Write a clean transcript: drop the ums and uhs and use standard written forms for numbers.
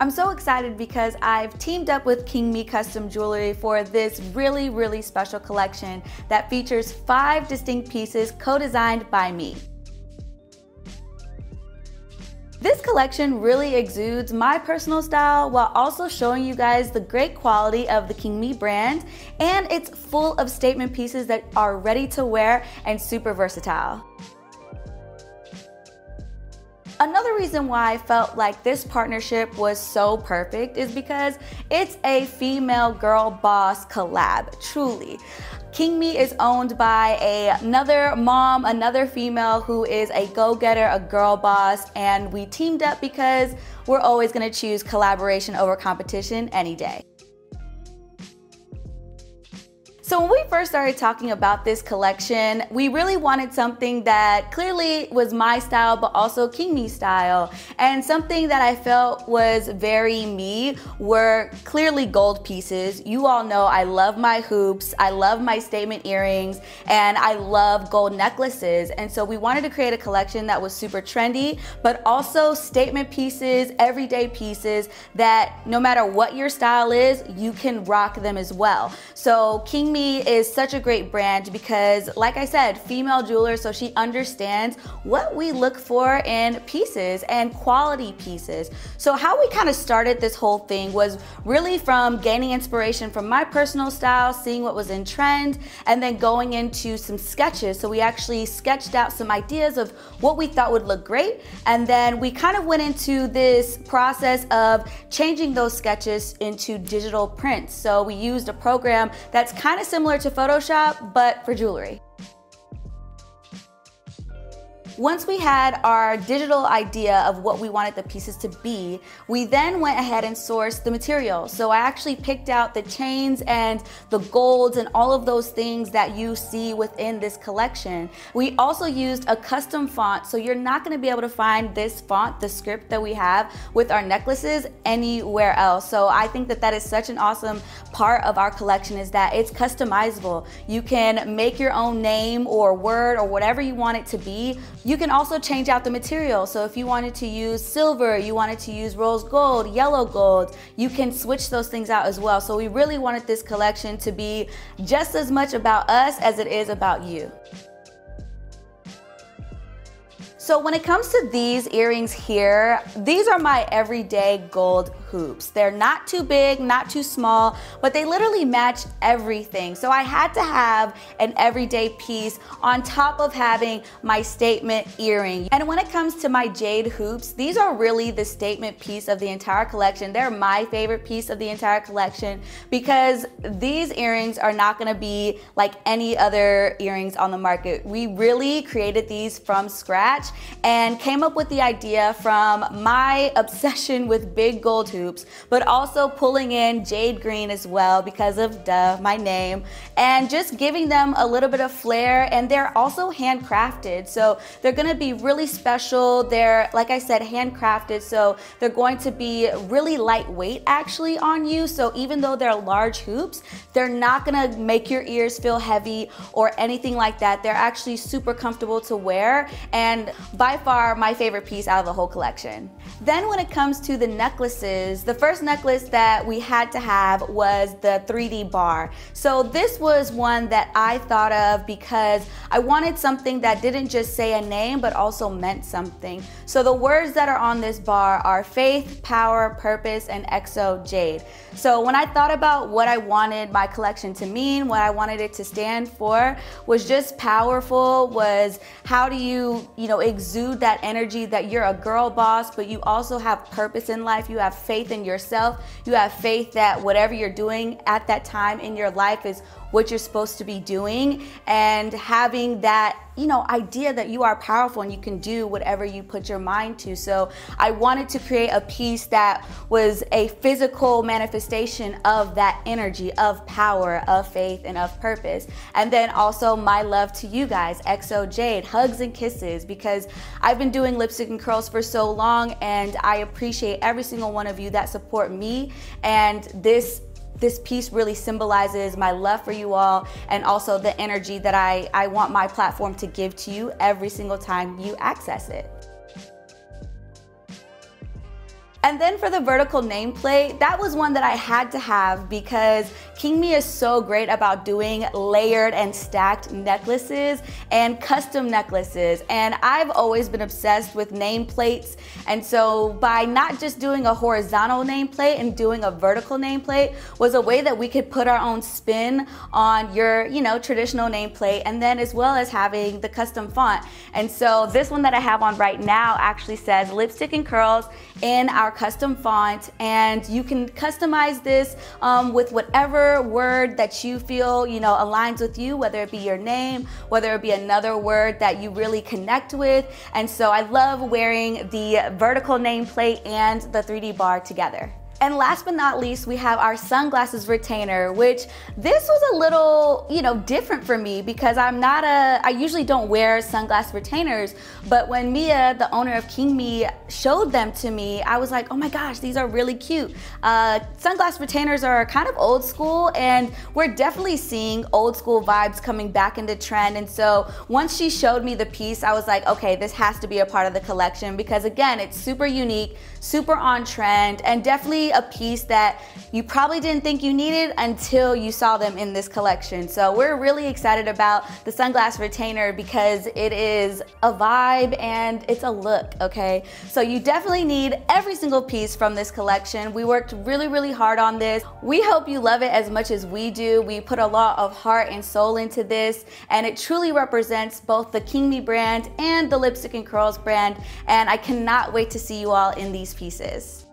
I'm so excited because I've teamed up with King Me Custom Jewelry for this really, really special collection that features 5 distinct pieces co-designed by me. This collection really exudes my personal style while also showing you guys the great quality of the King Me brand, and it's full of statement pieces that are ready to wear and super versatile. Another reason why I felt like this partnership was so perfect is because it's a female girl boss collab, truly. King Me is owned by another mom, another female who is a go-getter, a girl boss, and we teamed up because we're always gonna choose collaboration over competition any day. So when we first started talking about this collection, we really wanted something that clearly was my style, but also King Me style. And something that I felt was very me were clearly gold pieces. You all know I love my hoops, I love my statement earrings, and I love gold necklaces. And so we wanted to create a collection that was super trendy, but also statement pieces, everyday pieces that no matter what your style is, you can rock them as well. So King Me is such a great brand because, like I said, female jeweler, so she understands what we look for in pieces and quality pieces. So how we kind of started this whole thing was really from gaining inspiration from my personal style, seeing what was in trend, and then going into some sketches. So we actually sketched out some ideas of what we thought would look great, and then we kind of went into this process of changing those sketches into digital prints. So we used a program that's kind of similar to Photoshop, but for jewelry. Once we had our digital idea of what we wanted the pieces to be, we then went ahead and sourced the material. So I actually picked out the chains and the golds and all of those things that you see within this collection. We also used a custom font, so you're not going to be able to find this font, the script that we have with our necklaces, anywhere else. So I think that that is such an awesome part of our collection, is that it's customizable. You can make your own name or word or whatever you want it to be. You can also change out the material. So if you wanted to use silver, you wanted to use rose gold, yellow gold, you can switch those things out as well. So we really wanted this collection to be just as much about us as it is about you. So when it comes to these earrings here, these are my everyday gold hoops. They're not too big, not too small, but they literally match everything. So I had to have an everyday piece on top of having my statement earring. And when it comes to my jade hoops, these are really the statement piece of the entire collection. They're my favorite piece of the entire collection because these earrings are not gonna be like any other earrings on the market. We really created these from scratch and came up with the idea from my obsession with big gold hoops, but also pulling in Jade Green as well because of, duh, my name, and just giving them a little bit of flair. And they're also handcrafted, so they're gonna be really special. They're, like I said, handcrafted, so they're going to be really lightweight actually on you. So even though they're large hoops, they're not gonna make your ears feel heavy or anything like that. They're actually super comfortable to wear and by far my favorite piece out of the whole collection. Then when it comes to the necklaces, the first necklace that we had to have was the 3D bar. So this was one that I thought of because I wanted something that didn't just say a name but also meant something. So the words that are on this bar are faith, power, purpose, and XO Jade. So when I thought about what I wanted my collection to mean, what I wanted it to stand for, was just powerful, was how do you exude that energy that you're a girl boss, but you also have purpose in life, you have faith in yourself, you have faith that whatever you're doing at that time in your life is what you're supposed to be doing, and having that idea that you are powerful and you can do whatever you put your mind to. So I wanted to create a piece that was a physical manifestation of that energy, of power, of faith, and of purpose. And then also my love to you guys, XO Jade, hugs and kisses, because I've been doing Lipstick and Curls for so long and I appreciate every single one of you that support me, and this piece really symbolizes my love for you all and also the energy that I want my platform to give to you every single time you access it. And then for the vertical nameplate, that was one that I had to have because King Me is so great about doing layered and stacked necklaces and custom necklaces. And I've always been obsessed with nameplates. And so by not just doing a horizontal nameplate and doing a vertical nameplate was a way that we could put our own spin on your, you know, traditional nameplate, and then as well as having the custom font. And so this one that I have on right now actually says Lipstick and Curls in our custom font, and you can customize this with whatever word that you feel, you know, aligns with you, whether it be your name, whether it be another word that you really connect with. And so I love wearing the vertical nameplate and the 3D bar together. And last but not least, we have our sunglasses retainer, which this was a little, you know, different for me because I usually don't wear sunglass retainers, but when Mia, the owner of King Me, showed them to me, I was like, oh my gosh, these are really cute. Sunglass retainers are kind of old school, and we're definitely seeing old school vibes coming back into trend. And so once she showed me the piece, I was like, okay, this has to be a part of the collection because again, it's super unique, super on trend, and definitely a piece that you probably didn't think you needed until you saw them in this collection. So we're really excited about the sunglass retainer because it is a vibe and it's a look, okay? So you definitely need every single piece from this collection. We worked really, really hard on this. We hope you love it as much as we do. We put a lot of heart and soul into this, and it truly represents both the King Me brand and the Lipstick and Curls brand, and I cannot wait to see you all in these pieces.